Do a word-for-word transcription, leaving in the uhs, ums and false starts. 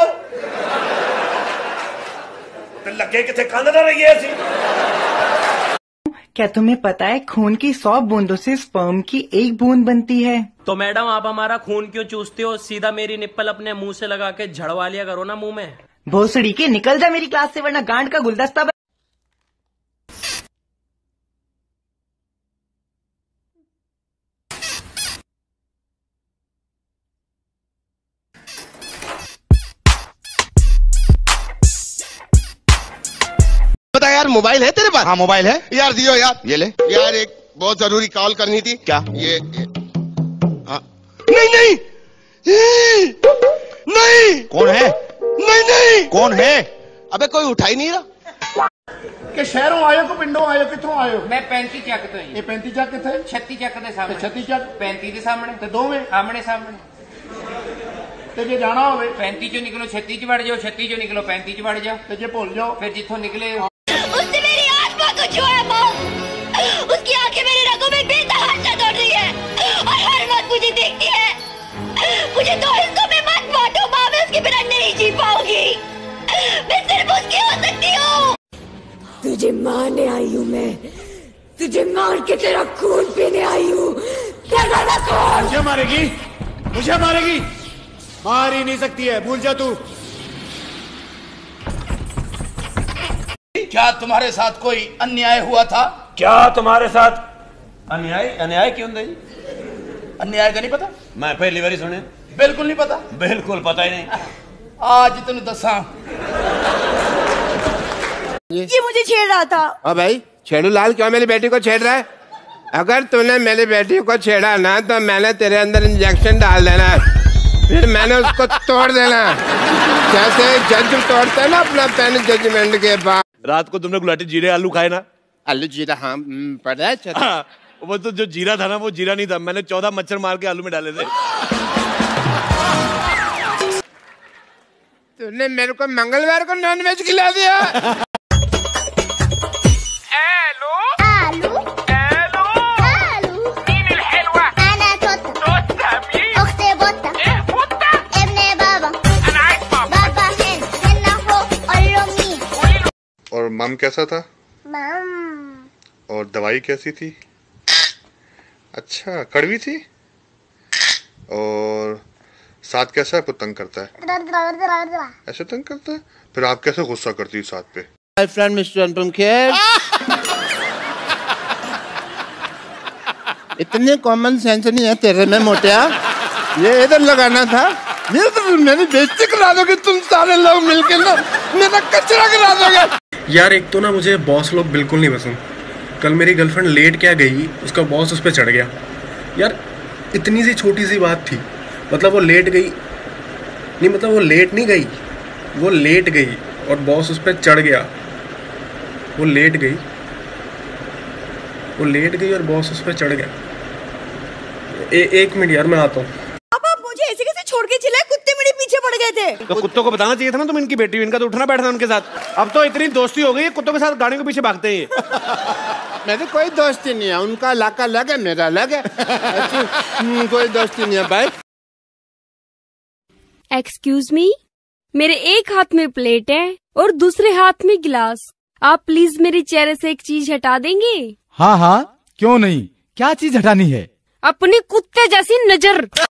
हो तो लगे किथे कंध ना रही है। क्या तुम्हें पता है खून की सौ बूंदों से स्पर्म की एक बूंद बनती है? तो मैडम आप हमारा खून क्यों चूसते हो? सीधा मेरी निप्पल अपने मुंह से लगा के झड़वा लिया करो ना मुंह में। भोसड़ी के निकल जा मेरी क्लास से वरना गांड का गुलदस्ता। बता यार मोबाइल है तेरे पास? हाँ मोबाइल है यार, दियो यार ये ले यार, एक बहुत जरूरी कॉल करनी थी। क्या ये, ये। हाँ। नहीं नहीं नहीं कौन है? नहीं नहीं कौन है? अबे कोई उठाई नहीं रहा। के शहरों आयो को पिंडों आयो कितों आयो? मैं पैंती चक तो ये पैंती चक कितने? छत्ती चक दे सामने। छत्ती चक पैंती दे सामने ते दो में आमने सामने। तो जे जाना होवे पैंती चो निकलो छत्ती च वड़ जाओ, छत्ती चो निकलो पैंती च वड़ जाओ, तो जे भूल जाओ फिर जिथों निकले। उसने मेरी आत्मा को छुआ मां, उसकी आंखें मेरी रगों में बेतहाशा दौड़ रही है और हर वक्त मुझे देखती है। मुझे दो हिस्सों में मत बांटो मां, मैं उसके बिना नहीं जी पाऊंगी, मैं सिर्फ उसकी हो सकती हूँ। तुझे मारने आई हूँ मैं, तुझे मार के तेरा खून पीने आई हूँ। मुझे मारेगी, मुझे मारेगी, मार ही नहीं सकती है, भूल जा तू। क्या तुम्हारे साथ कोई अन्याय हुआ था? क्या तुम्हारे साथ अन्याय? अन्याय क्यों नहीं? अन्याय का नहीं पता? मैं पहली बार सुने। बिल्कुल नहीं पता? बिल्कुल पता ही नहीं। आज तुम दसा ये? ये मुझे छेड़ रहा था। अब भाई छेड़ू लाल क्यों मेरी बेटी को छेड़ रहा है? अगर तूने मेरी बेटी को छेड़ा ना तो मैंने तेरे अंदर इंजेक्शन डाल देना, फिर मैंने उसको तोड़ देना, जैसे जज तोड़ते हैं ना अपना पेन जजमेंट के बाद। रात को तुमने गुलाटी जीरे आलू खाए ना? आलू जीरा हाँ पड़ा है। हाँ, वो तो जो जीरा था ना वो जीरा नहीं था, मैंने चौदह मच्छर मार के आलू में डाले थे। तूने मेरे को मंगलवार को नॉनवेज खिला दिया। आलू आलू और मम कैसा था? मम। और दवाई कैसी थी? अच्छा कड़वी थी। और साथ कैसा आपको तंग करता है? ऐसे तंग करता है? फिर आप कैसे गुस्सा करती है साथ पे? My friend Mister Anupam Kher. इतने कॉमन सेंस नहीं है तेरे में मोटिया, ये इधर लगाना था। मेरे तो मेरी बेइज्जती करा दोगे तुम सारे लोग मिलके ना, मेरा कचरा करा दोगे यार। एक तो ना मुझे बॉस लोग बिल्कुल नहीं पसंद। कल मेरी गर्लफ्रेंड लेट क्या गई, उसका बॉस उस पर चढ़ गया। यार इतनी सी छोटी सी बात थी, मतलब वो लेट गई, नहीं मतलब वो लेट नहीं गई, वो लेट गई और बॉस उस पर चढ़ गया। वो लेट गई, वो लेट गई और बॉस उस पर चढ़ गया। ए, एक मिनट यार मैं आता हूँ। छोड़ के चिल्लाए, कुत्ते मेरे पीछे पड़ गए थे। तो कुत्तों को बताना चाहिए था ना तुम इनकी बेटी, इनका तो उठना बैठना उनके साथ। अब तो इतनी दोस्ती हो गई है कुत्तों के साथ, गाड़ी के पीछे भागते हैं। मेरी कोई दोस्ती नहीं है, उनका इलाका अलग है, मेरा अलग है। कोई दोस्ती नहीं है भाई। एक्सक्यूज मी, मेरे एक हाथ में प्लेट है और दूसरे हाथ में गिलास, आप प्लीज मेरे चेहरे से एक चीज हटा देंगे? हाँ हाँ क्यों नहीं, क्या चीज हटानी है? अपनी कुत्ते जैसी नजर।